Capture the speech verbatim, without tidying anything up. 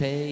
change.